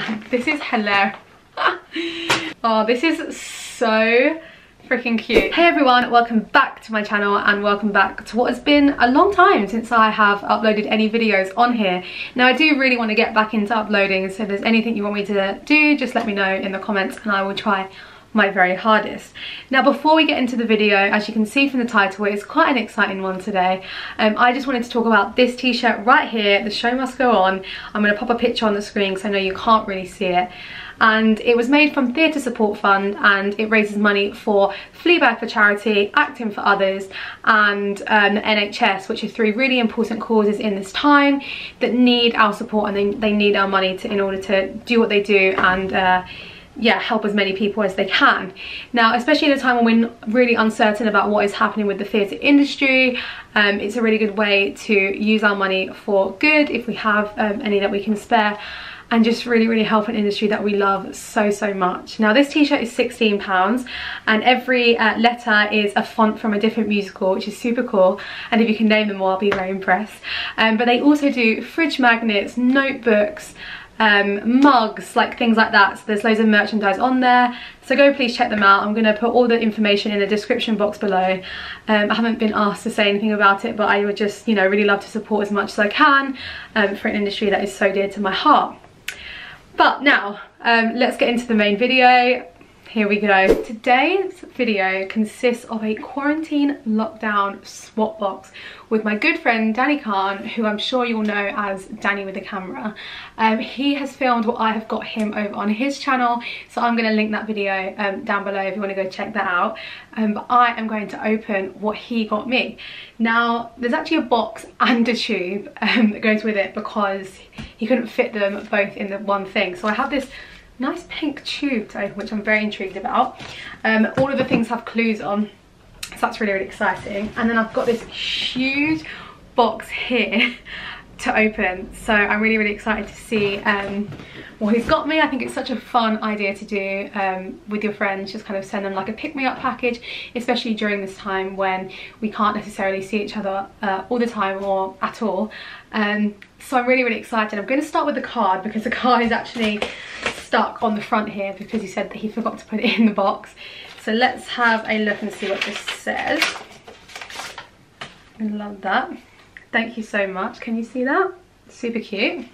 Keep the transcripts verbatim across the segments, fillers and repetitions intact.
tag. This is hilarious. Oh, this is so freaking cute. Hey everyone, welcome back to my channel and welcome back to what has been a long time since I have uploaded any videos on here. Now I do really want to get back into uploading, so if there's anything you want me to do, just let me know in the comments and I will try my very hardest. Now before we get into the video, as you can see from the title, it's quite an exciting one today. Um, I just wanted to talk about this t-shirt right here, The Show Must Go On. I'm going to pop a picture on the screen because I know you can't really see it. And it was made from Theatre Support Fund and it raises money for Fleabag for Charity, Acting for Others and um, N H S, which are three really important causes in this time that need our support, and they, they need our money to, in order to do what they do and uh, yeah, help as many people as they can. Now, especially in a time when we're really uncertain about what is happening with the theatre industry, um, it's a really good way to use our money for good if we have um, any that we can spare, and just really, really help an industry that we love so, so much. Now this t-shirt is sixteen pounds and every uh, letter is a font from a different musical, which is super cool, and if you can name them all, I'll be very impressed. Um, but they also do fridge magnets, notebooks, um mugs, like things like that, so there's loads of merchandise on there, so go please check them out. I'm gonna put all the information in the description box below. um I haven't been asked to say anything about it, but I would just, you know, really love to support as much as I can um for an industry that is so dear to my heart. But now um let's get into the main video. Here we go. Today's video consists of a quarantine lockdown swap box with my good friend Danny Kaan, who I'm sure you'll know as Danny with the camera. Um, he has filmed what I have got him over on his channel, so I'm going to link that video um, down below if you want to go check that out. Um, but I am going to open what he got me. Now, there's actually a box and a tube um, that goes with it because he couldn't fit them both in the one thing. So I have this nice pink tube to open, which I'm very intrigued about. Um, all of the things have clues on, so that's really, really exciting. And then I've got this huge box here to open, so I'm really, really excited to see um, what he's got me. I think it's such a fun idea to do um, with your friends, just kind of send them like a pick-me-up package, especially during this time when we can't necessarily see each other uh, all the time or at all. Um, so I'm really, really excited. I'm going to start with the card because the card is actually stuck on the front here because he said that he forgot to put it in the box. So let's have a look and see what this says. I love that. Thank you so much. Can you see that? Super cute.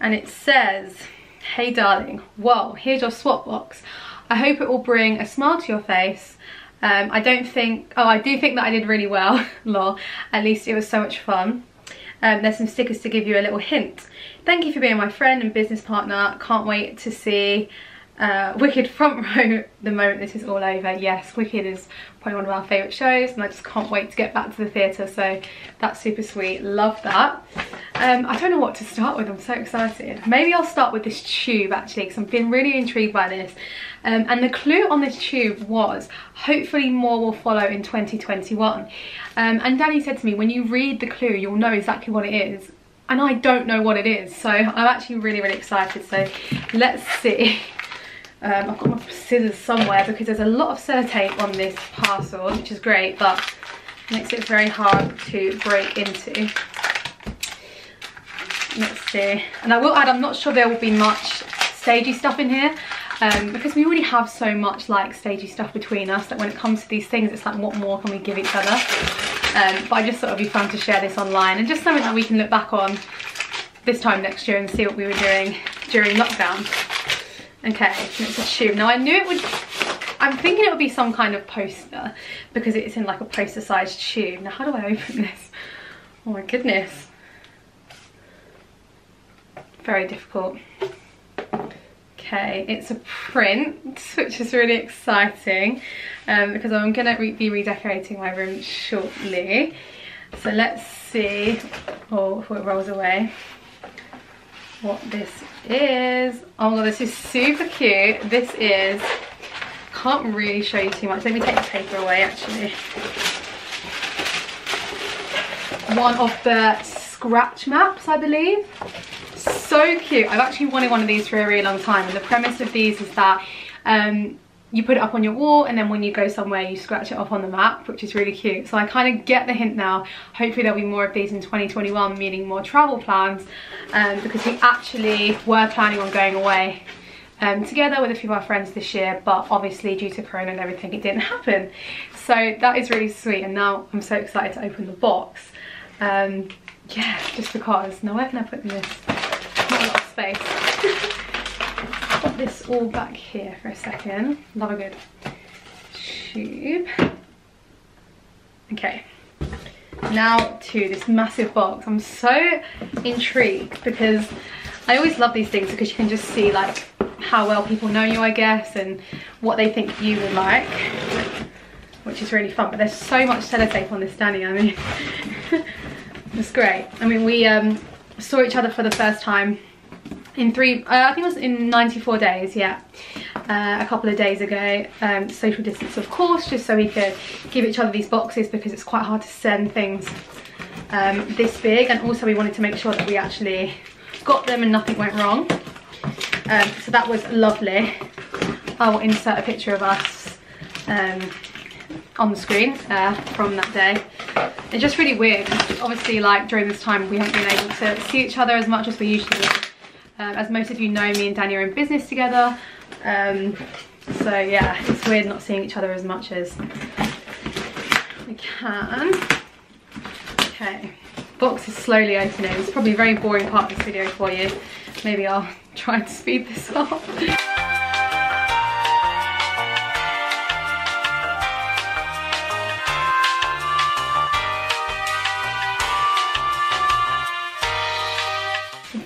And it says, "Hey darling, whoa, here's your swap box. I hope it will bring a smile to your face. Um, I don't think, oh, I do think that I did really well, lol. At least it was so much fun. Um, there's some stickers to give you a little hint. Thank you for being my friend and business partner. Can't wait to see uh, Wicked front row the moment this is all over." Yes, Wicked is probably one of our favourite shows and I just can't wait to get back to the theatre, so that's super sweet. Love that. Um, I don't know what to start with. I'm so excited. Maybe I'll start with this tube actually because I've been really intrigued by this. Um, and the clue on this tube was, hopefully more will follow in twenty twenty-one. Um, and Danny said to me, when you read the clue, you'll know exactly what it is. And I don't know what it is, so I'm actually really, really excited. So let's see. Um, I've got my scissors somewhere because there's a lot of sellotape on this parcel, which is great, but makes it very hard to break into. Let's see. And I will add, I'm not sure there will be much stagey stuff in here. Um, because we already have so much like stagey stuff between us that when it comes to these things, it's like, what more can we give each other? Um, but I just thought it'd be fun to share this online and just something that we can look back on this time next year and see what we were doing during lockdown. Okay, it's a tube. Now I knew it would, I'm thinking it would be some kind of poster because it's in like a poster sized tube. Now how do I open this? Oh my goodness. Very difficult. Okay, it's a print, which is really exciting um, because I'm going to re be redecorating my room shortly. So let's see, oh, before it rolls away, what this is. Oh my god, this is super cute. This is, can't really show you too much. Let me take the paper away actually. One of the scratch maps, I believe. So cute. I've actually wanted one of these for a really long time, and the premise of these is that um you put it up on your wall, and then when you go somewhere you scratch it off on the map, which is really cute. So I kind of get the hint now. Hopefully there'll be more of these in twenty twenty-one, meaning more travel plans, um, because we actually were planning on going away um, together with a few of our friends this year, but obviously due to Corona and everything it didn't happen. So that is really sweet, and now I'm so excited to open the box. Um, yeah, just because. Now where can I put this? Not a lot of space. Put this all back here for a second. Love a good tube. Okay, now to this massive box. I'm so intrigued because I always love these things, because you can just see like how well people know you, I guess, and what they think you would like, which is really fun. But there's so much sellotape on this, Danny. I mean, it's great. I mean, we um, saw each other for the first time in three, uh, I think it was in ninety-four days, yeah, uh, a couple of days ago. Um, social distance, of course, just so we could give each other these boxes, because it's quite hard to send things um, this big. And also we wanted to make sure that we actually got them and nothing went wrong. Um, so that was lovely. I will insert a picture of us um, on the screen uh, from that day. It's just really weird. Obviously, like during this time, we haven't been able to see each other as much as we usually do. Um, as most of you know, me and Danny are in business together, um, so yeah, it's weird not seeing each other as much as we can. Okay, box is slowly opening. It's probably a very boring part of this video for you. Maybe I'll try and speed this up.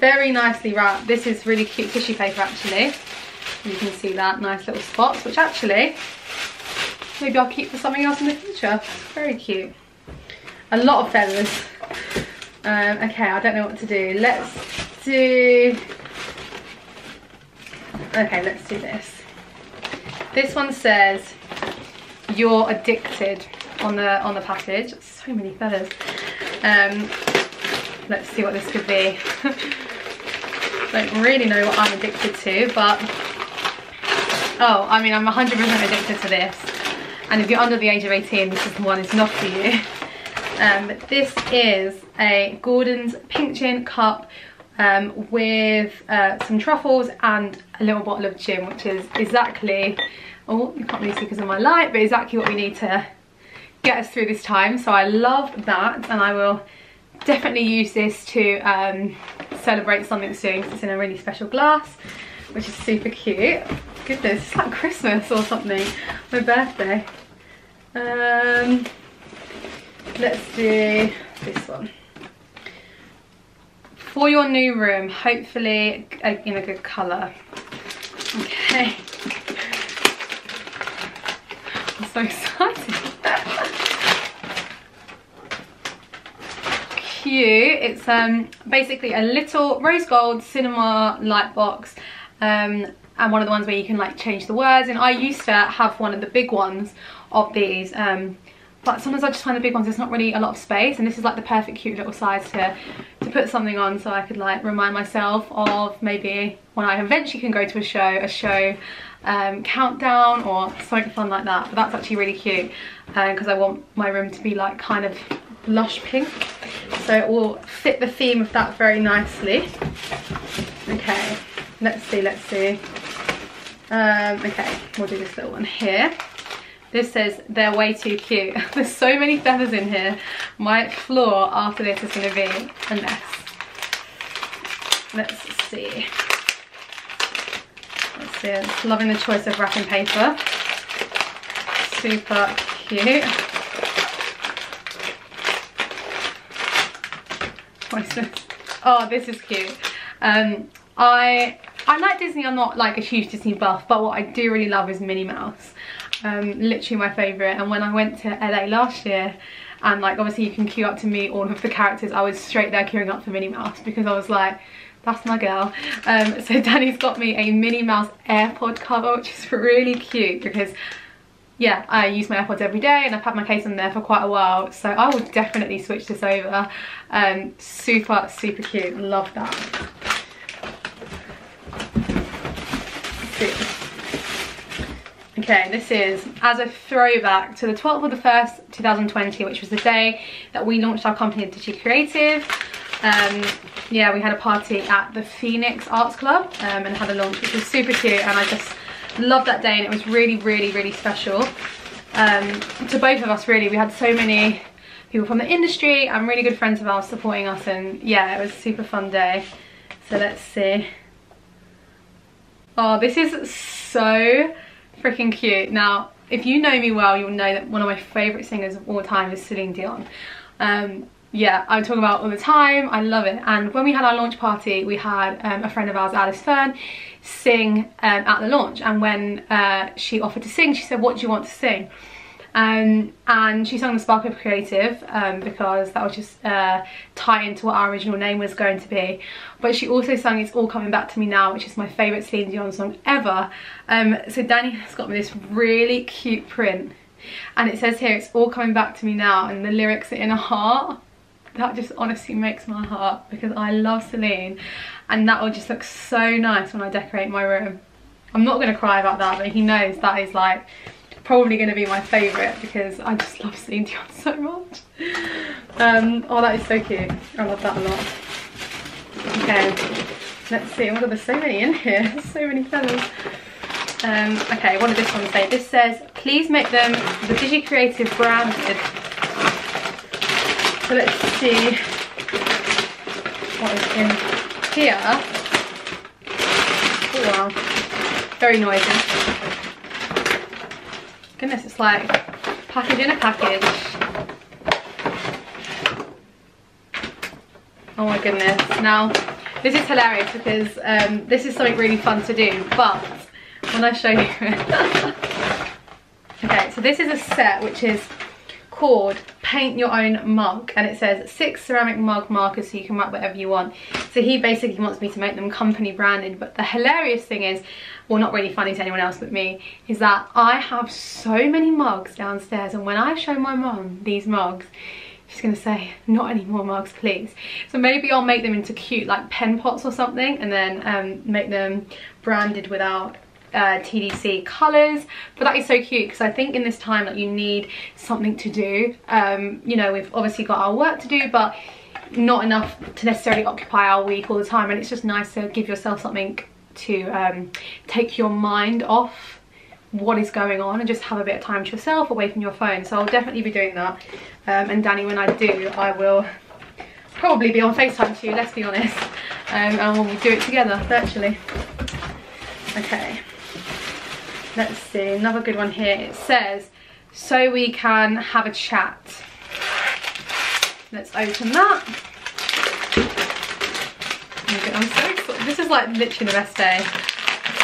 Very nicely wrapped. This is really cute tissue paper, actually. You can see that nice little spots, which actually maybe I'll keep for something else in the future. Very cute. A lot of feathers. Um, okay, I don't know what to do. Let's do... Okay, let's do this. This one says, "You're addicted," on the, on the package. So many feathers. Um, let's see what this could be. Don't really know what I'm addicted to, but oh, I mean, I'm one hundred percent addicted to this, and if you're under the age of eighteen, this is the one, it's not for you. Um, but this is a Gordon's pink gin cup um, with uh, some truffles and a little bottle of gin, which is exactly, oh, you can't really see because of my light, but exactly what we need to get us through this time. So I love that, and I will definitely use this to um, celebrate something soon. It's in a really special glass, which is super cute. Goodness, it's like Christmas or something. My birthday. Um, let's do this one. For your new room, hopefully in a good colour. Okay. I'm so excited. Cute. It's um basically a little rose gold cinema light box, um and one of the ones where you can like change the words, and I used to have one of the big ones of these, um but sometimes I just find the big ones, there's not really a lot of space, and this is like the perfect cute little size to to put something on, so I could like remind myself of maybe when I eventually can go to a show a show um countdown or something fun like that. But that's actually really cute, and um, because I want my room to be like kind of blush pink, so it will fit the theme of that very nicely. Okay, let's see, let's see. Um, okay, we'll do this little one here. This says, "They're way too cute." There's so many feathers in here. My floor after this is going to be a mess. Let's see. Let's see. I'm loving the choice of wrapping paper. Super cute. Oh, this is cute. Um, I I like Disney. I'm not like a huge Disney buff, but what I do really love is Minnie Mouse. Um, literally my favourite. And when I went to L A last year, and like obviously you can queue up to meet all of the characters, I was straight there queuing up for Minnie Mouse, because I was like, that's my girl. Um, so Danny's got me a Minnie Mouse AirPod cover, which is really cute, because yeah, I use my AirPods every day, and I've had my case on there for quite a while, so I will definitely switch this over. Um, super, super cute. Love that. Super. Okay, this is as a throwback to the twelfth of the first, two thousand twenty, which was the day that we launched our company, Digi Creative. Um, yeah, we had a party at the Phoenix Arts Club um, and had a launch, which was super cute, and I just loved that day, and it was really, really, really special um, to both of us, really. We had so many people from the industry and really good friends of ours supporting us, and yeah, it was a super fun day. So let's see. Oh, this is so freaking cute. Now, if you know me well, you'll know that one of my favourite singers of all time is Celine Dion. Um, yeah, I talk about it all the time. I love it. And when we had our launch party, we had um, a friend of ours, Alice Fern, sing um, at the launch. And when uh, she offered to sing, she said, "What do you want to sing?" Um, and she sung The Spark of Creative um, because that was just uh, tie into what our original name was going to be. But she also sung It's All Coming Back to Me Now, which is my favourite Celine Dion song ever. Um, so Danny has got me this really cute print, and it says here, "It's all coming back to me now," and the lyrics are in a heart. That just honestly makes my heart, because I love Celine, and that will just look so nice when I decorate my room. I'm not going to cry about that, but he knows that is like probably going to be my favourite, because I just love Celine Dion so much. Um, oh, that is so cute. I love that a lot. Okay, let's see. Oh my god, there's so many in here. So many feathers. Um, okay, what did this one say? This says, "Please make them the Digi Creative branded." So let's see what is in here. Oh wow, very noisy. Goodness, it's like package in a package. Oh my goodness. Now, this is hilarious because um, this is something really fun to do, but when I show you it. Okay, so this is a set which is called Paint Your Own Mug, and it says six ceramic mug markers so you can write whatever you want. So he basically wants me to make them company branded, but the hilarious thing is, well, not really funny to anyone else but me, is that I have so many mugs downstairs, and when I show my mum these mugs, she's gonna say, "Not any more mugs, please." So maybe I'll make them into cute like pen pots or something, and then um, make them branded without Uh, T D C colours. But that is so cute, because I think in this time that like, you need something to do. Um, you know, we've obviously got our work to do, but not enough to necessarily occupy our week all the time, and it's just nice to give yourself something to um, take your mind off what is going on and just have a bit of time to yourself away from your phone. So I'll definitely be doing that, um, and Danny, when I do, I will probably be on FaceTime to you, let's be honest, um, and we'll do it together virtually. Okay, let's see, another good one here. It says, "So we can have a chat." Let's open that. I'm so excited. This is like literally the best day.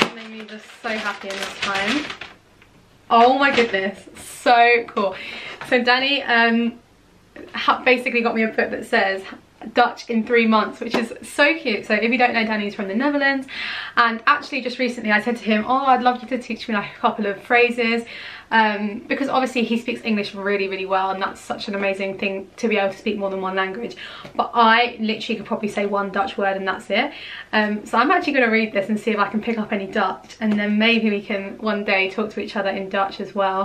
It made me just so happy in this time. Oh my goodness, so cool. So Danny um, basically got me a book that says Dutch in three months, which is so cute. So if you don't know, Danny's from the Netherlands, and actually just recently I said to him, "Oh, I'd love you to teach me like a couple of phrases," um, because obviously he speaks English really really well, and that's such an amazing thing to be able to speak more than one language, but I literally could probably say one Dutch word and that's it. Um, so I'm actually going to read this and see if I can pick up any Dutch, and then maybe we can one day talk to each other in Dutch as well.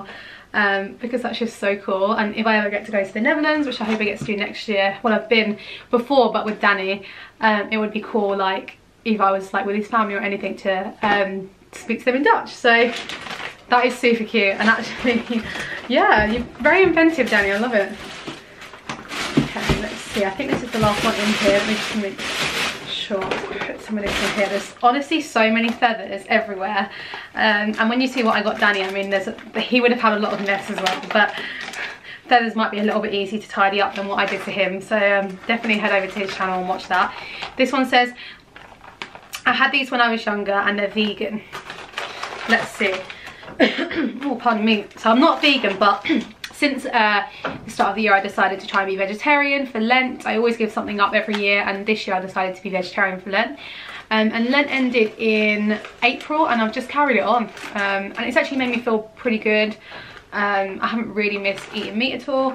Um, because that's just so cool, and if I ever get to go to the Netherlands, which I hope I get to do next year, well, I've been before but with Danny, um, it would be cool like if I was like with his family or anything to um, speak to them in Dutch. So that is super cute, and actually yeah, you're very inventive, Danny, I love it. Okay, let's see, I think this is the last one in here. Let me just make sure I put some of this in here. There's honestly so many feathers everywhere, um, and when you see what I got Danny, I mean there's a, he would have had a lot of mess as well, but feathers might be a little bit easier to tidy up than what I did to him. So um, definitely head over to his channel and watch that. This one says, "I had these when I was younger and they're vegan." Let's see. Oh, pardon me. So I'm not vegan, but since uh, the start of the year I decided to try and be vegetarian for Lent. I always give something up every year, and this year I decided to be vegetarian for Lent. Um, and Lent ended in April, and I've just carried it on, um, and it's actually made me feel pretty good. Um, I haven't really missed eating meat at all.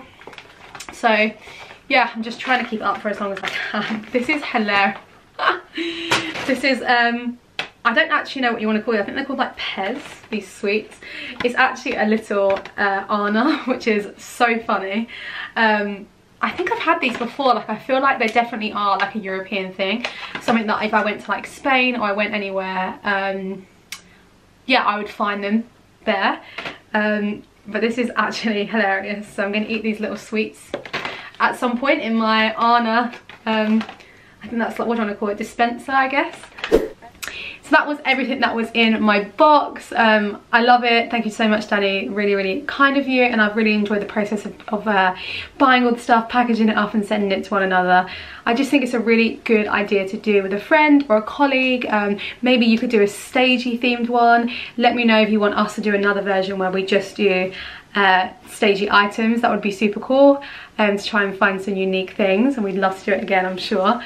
So yeah, I'm just trying to keep it up for as long as I can. This is hilarious. This is um, I don't actually know what you want to call it. I think they're called like Pez, these sweets. It's actually a little uh, Arna, which is so funny. Um, I think I've had these before. Like, I feel like they definitely are like a European thing. Something that if I went to like Spain or I went anywhere, um, yeah, I would find them there. Um, but this is actually hilarious. So I'm going to eat these little sweets at some point in my Arna, um, I think that's like, what do I want to call it, dispenser, I guess. So that was everything that was in my box. Um, I love it. Thank you so much, Danny. Really, really kind of you. And I've really enjoyed the process of, of uh, buying all the stuff, packaging it up and sending it to one another. I just think it's a really good idea to do with a friend or a colleague. Um, maybe you could do a stagey themed one. Let me know if you want us to do another version where we just do uh, stagey items. That would be super cool. Um, to try and find some unique things. And we'd love to do it again, I'm sure.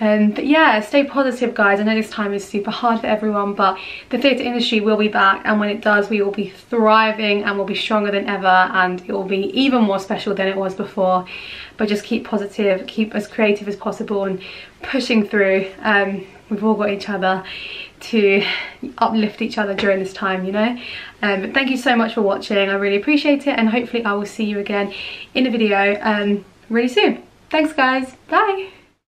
Um, but yeah, stay positive, guys. I know this time is super hard for everyone, but the theatre industry will be back, and when it does, we will be thriving and we'll be stronger than ever, and it will be even more special than it was before. But just keep positive, keep as creative as possible and pushing through. Um, we've all got each other to uplift each other during this time, you know. Um, but thank you so much for watching. I really appreciate it, and hopefully I will see you again in a video um, really soon. Thanks, guys. Bye.